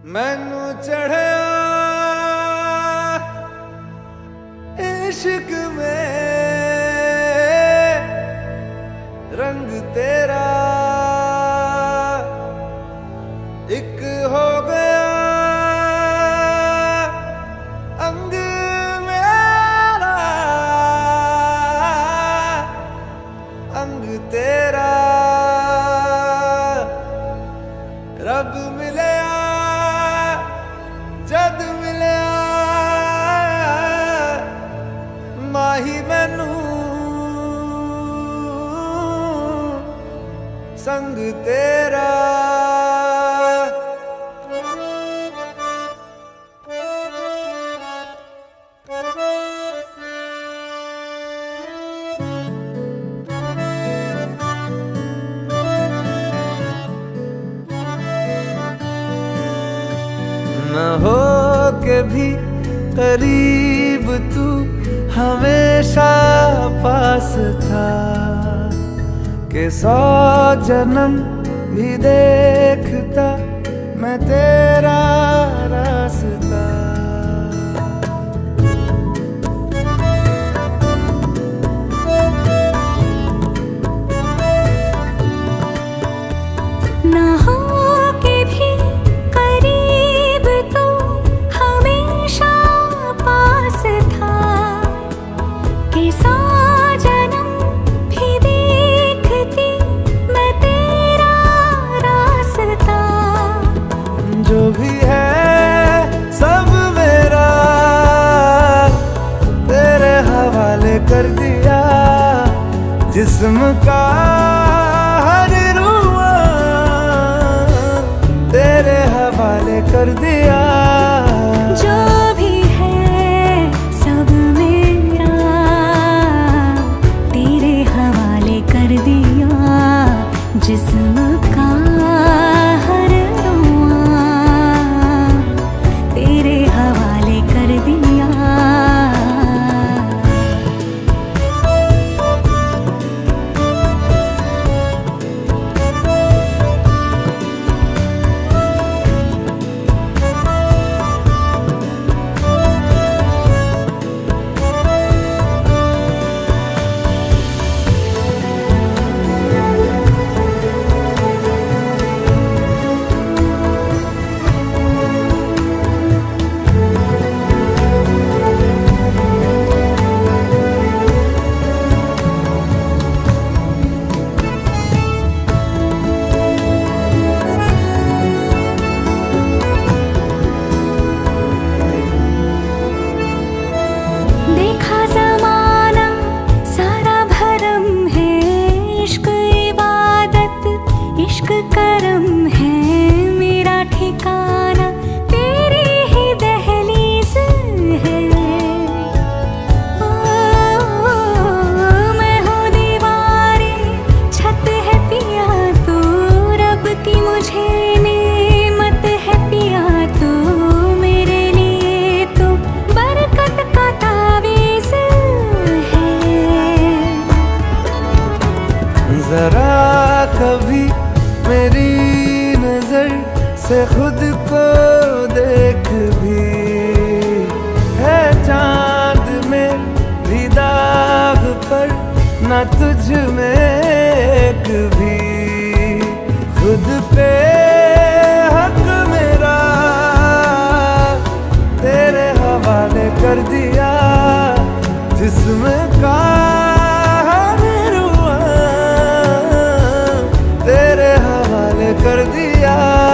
मैनू चढ़या इश्क में रंग तेरा, एक हो गया अंग मेरा अंग तेरा। रब मिले जद मिलिया माही मैनू संग तेरा। न हो के भी करीब तू हमेशा पास था, के सौ जन्म भी देखता मैं तेरा रास्ता। कर दिया जिस्म का हर रूआ तेरे हवाले कर दिया। जो भी है सब मेरा तेरे हवाले कर दिया, जिस्म का हर रूआ तेरे हवाले कर दिया। कभी मेरी नजर से खुद को देख भी, है चांद में भी दाग पर ना तुझ में एक भी। खुद पे हक मेरा तेरे हवाले कर दिया, जिस्म का कर दिया।